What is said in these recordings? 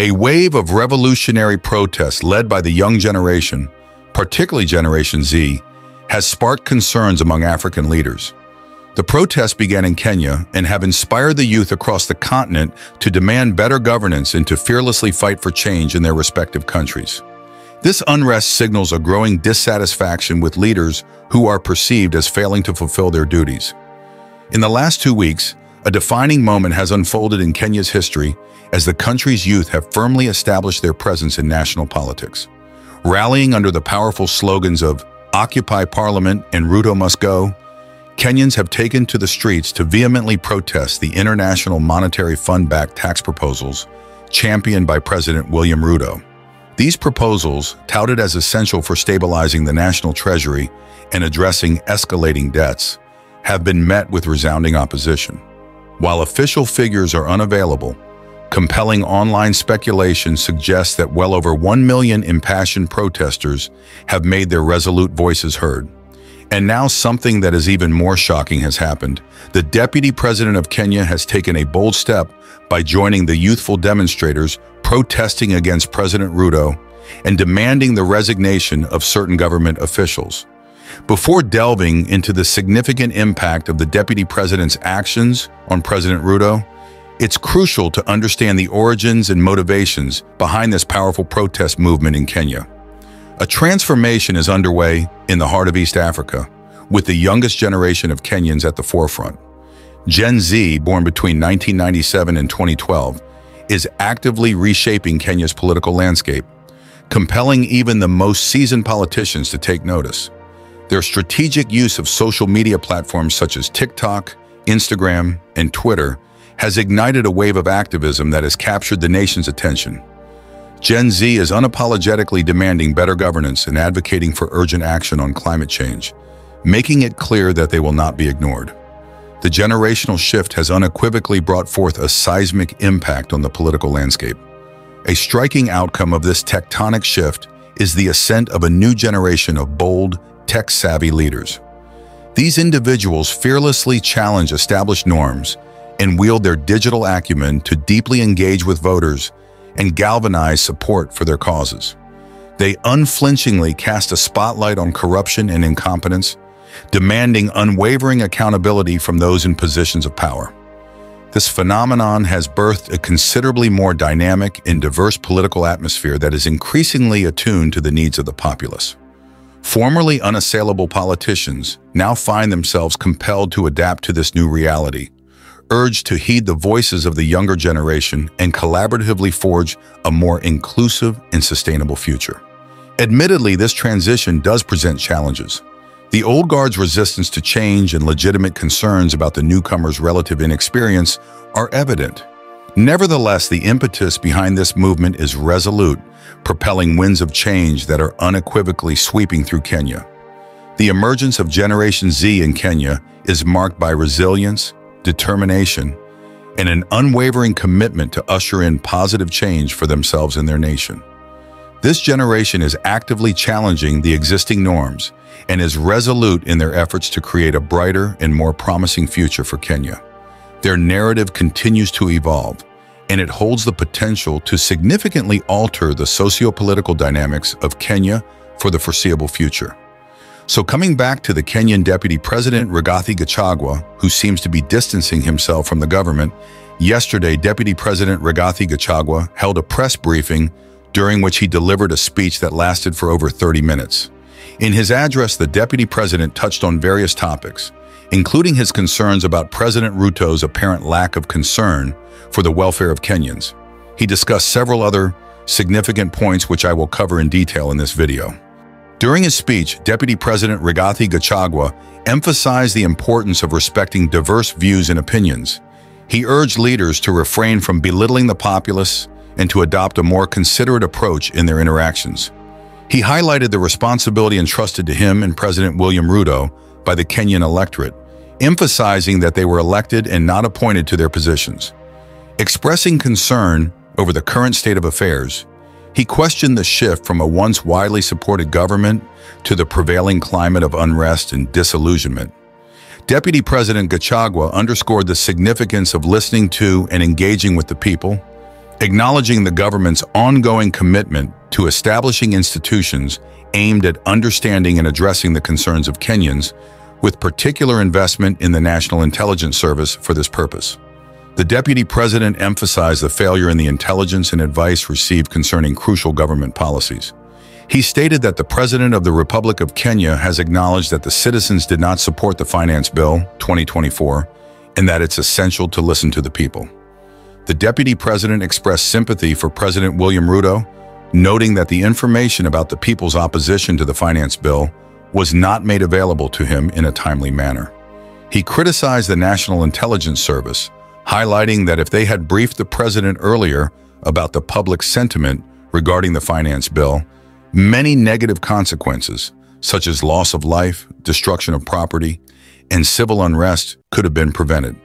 A wave of revolutionary protests led by the young generation, particularly Generation Z, has sparked concerns among African leaders. The protests began in Kenya and have inspired the youth across the continent to demand better governance and to fearlessly fight for change in their respective countries. This unrest signals a growing dissatisfaction with leaders who are perceived as failing to fulfill their duties. In the last 2 weeks, a defining moment has unfolded in Kenya's history as the country's youth have firmly established their presence in national politics. Rallying under the powerful slogans of "Occupy Parliament" and "Ruto must go," Kenyans have taken to the streets to vehemently protest the International Monetary Fund-backed tax proposals championed by President William Ruto. These proposals, touted as essential for stabilizing the national treasury and addressing escalating debts, have been met with resounding opposition. While official figures are unavailable, compelling online speculation suggests that well over 1 million impassioned protesters have made their resolute voices heard. And now something that is even more shocking has happened. The Deputy President of Kenya has taken a bold step by joining the youthful demonstrators protesting against President Ruto and demanding the resignation of certain government officials. Before delving into the significant impact of the Deputy President's actions on President Ruto, it's crucial to understand the origins and motivations behind this powerful protest movement in Kenya. A transformation is underway in the heart of East Africa, with the youngest generation of Kenyans at the forefront. Gen Z, born between 1997 and 2012, is actively reshaping Kenya's political landscape, compelling even the most seasoned politicians to take notice. Their strategic use of social media platforms such as TikTok, Instagram, and Twitter has ignited a wave of activism that has captured the nation's attention. Gen Z is unapologetically demanding better governance and advocating for urgent action on climate change, making it clear that they will not be ignored. The generational shift has unequivocally brought forth a seismic impact on the political landscape. A striking outcome of this tectonic shift is the ascent of a new generation of bold, tech-savvy leaders. These individuals fearlessly challenge established norms and wield their digital acumen to deeply engage with voters and galvanize support for their causes. They unflinchingly cast a spotlight on corruption and incompetence, demanding unwavering accountability from those in positions of power. This phenomenon has birthed a considerably more dynamic and diverse political atmosphere that is increasingly attuned to the needs of the populace. Formerly unassailable politicians now find themselves compelled to adapt to this new reality, urged to heed the voices of the younger generation and collaboratively forge a more inclusive and sustainable future. Admittedly, this transition does present challenges. The old guard's resistance to change and legitimate concerns about the newcomers' relative inexperience are evident. Nevertheless, the impetus behind this movement is resolute, propelling winds of change that are unequivocally sweeping through Kenya. The emergence of Generation Z in Kenya is marked by resilience, determination, and an unwavering commitment to usher in positive change for themselves and their nation. This generation is actively challenging the existing norms and is resolute in their efforts to create a brighter and more promising future for Kenya. Their narrative continues to evolve, and it holds the potential to significantly alter the socio-political dynamics of Kenya for the foreseeable future. So coming back to the Kenyan Deputy President Rigathi Gachagua, who seems to be distancing himself from the government, yesterday Deputy President Rigathi Gachagua held a press briefing during which he delivered a speech that lasted for over 30 minutes. In his address, the Deputy President touched on various topics, including his concerns about President Ruto's apparent lack of concern for the welfare of Kenyans. He discussed several other significant points which I will cover in detail in this video. During his speech, Deputy President Rigathi Gachagua emphasized the importance of respecting diverse views and opinions. He urged leaders to refrain from belittling the populace and to adopt a more considerate approach in their interactions. He highlighted the responsibility entrusted to him and President William Ruto by the Kenyan electorate, emphasizing that they were elected and not appointed to their positions. Expressing concern over the current state of affairs, he questioned the shift from a once widely supported government to the prevailing climate of unrest and disillusionment. Deputy President Gachagua underscored the significance of listening to and engaging with the people, acknowledging the government's ongoing commitment to establishing institutions aimed at understanding and addressing the concerns of Kenyans, with particular investment in the National Intelligence Service for this purpose. The Deputy President emphasized the failure in the intelligence and advice received concerning crucial government policies. He stated that the President of the Republic of Kenya has acknowledged that the citizens did not support the Finance Bill 2024 and that it's essential to listen to the people. The Deputy President expressed sympathy for President William Ruto, noting that the information about the people's opposition to the Finance Bill was not made available to him in a timely manner. He criticized the National Intelligence Service, highlighting that if they had briefed the president earlier about the public sentiment regarding the Finance Bill, many negative consequences, such as loss of life, destruction of property, and civil unrest could have been prevented.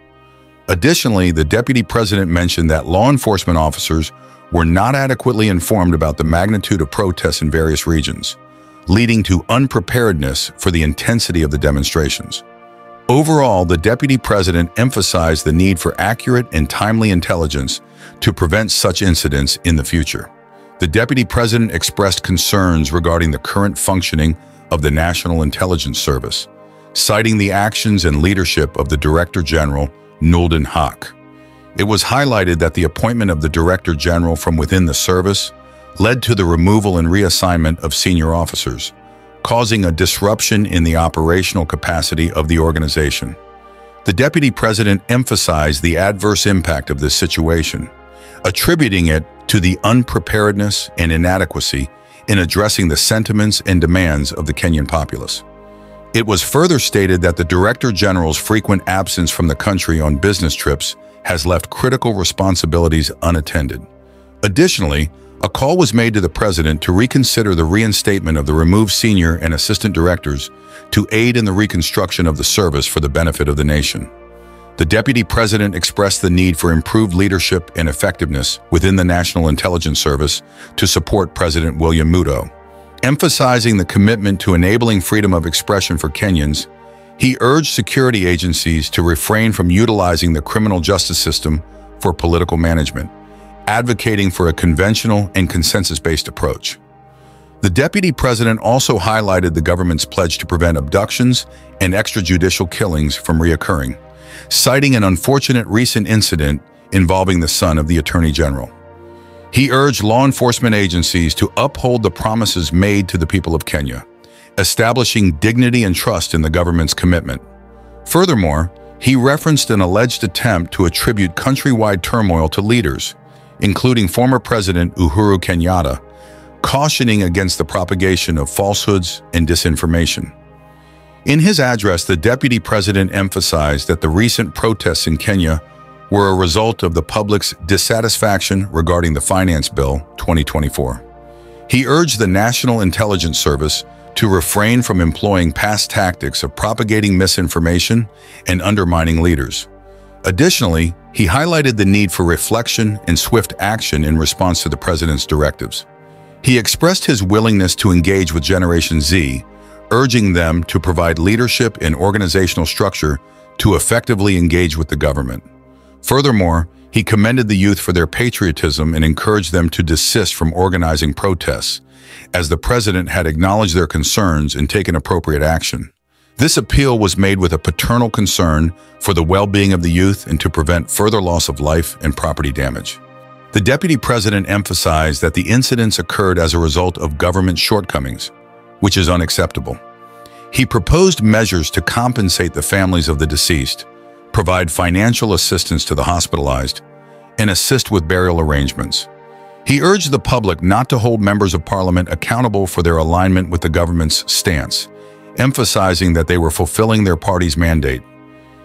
Additionally, the Deputy President mentioned that law enforcement officers were not adequately informed about the magnitude of protests in various regions, leading to unpreparedness for the intensity of the demonstrations. Overall, the Deputy President emphasized the need for accurate and timely intelligence to prevent such incidents in the future. The Deputy President expressed concerns regarding the current functioning of the National Intelligence Service, citing the actions and leadership of the Director General, Nolden Hawke. It was highlighted that the appointment of the Director General from within the service led to the removal and reassignment of senior officers, causing a disruption in the operational capacity of the organization. The Deputy President emphasized the adverse impact of this situation, attributing it to the unpreparedness and inadequacy in addressing the sentiments and demands of the Kenyan populace. It was further stated that the Director General's frequent absence from the country on business trips has left critical responsibilities unattended. Additionally, a call was made to the President to reconsider the reinstatement of the removed senior and assistant directors to aid in the reconstruction of the service for the benefit of the nation. The Deputy President expressed the need for improved leadership and effectiveness within the National Intelligence Service to support President William Ruto. Emphasizing the commitment to enabling freedom of expression for Kenyans, he urged security agencies to refrain from utilizing the criminal justice system for political management, advocating for a conventional and consensus-based approach. The Deputy President also highlighted the government's pledge to prevent abductions and extrajudicial killings from reoccurring, citing an unfortunate recent incident involving the son of the Attorney General. He urged law enforcement agencies to uphold the promises made to the people of Kenya, establishing dignity and trust in the government's commitment. Furthermore, he referenced an alleged attempt to attribute countrywide turmoil to leaders, including former President Uhuru Kenyatta, cautioning against the propagation of falsehoods and disinformation. In his address, the Deputy President emphasized that the recent protests in Kenya were a result of the public's dissatisfaction regarding the Finance Bill 2024. He urged the National Intelligence Service to refrain from employing past tactics of propagating misinformation and undermining leaders. Additionally, he highlighted the need for reflection and swift action in response to the president's directives. He expressed his willingness to engage with Generation Z, urging them to provide leadership and organizational structure to effectively engage with the government. Furthermore, he commended the youth for their patriotism and encouraged them to desist from organizing protests, as the president had acknowledged their concerns and taken appropriate action. This appeal was made with a paternal concern for the well-being of the youth and to prevent further loss of life and property damage. The Deputy President emphasized that the incidents occurred as a result of government shortcomings, which is unacceptable. He proposed measures to compensate the families of the deceased, provide financial assistance to the hospitalized, and assist with burial arrangements. He urged the public not to hold members of parliament accountable for their alignment with the government's stance, emphasizing that they were fulfilling their party's mandate.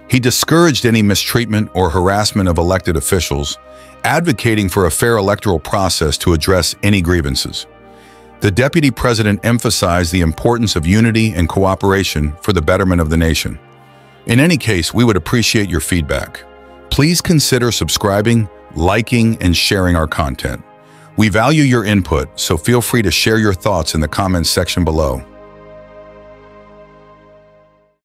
He discouraged any mistreatment or harassment of elected officials, advocating for a fair electoral process to address any grievances. The Deputy President emphasized the importance of unity and cooperation for the betterment of the nation. In any case, we would appreciate your feedback. Please consider subscribing, liking, and sharing our content. We value your input, so feel free to share your thoughts in the comments section below.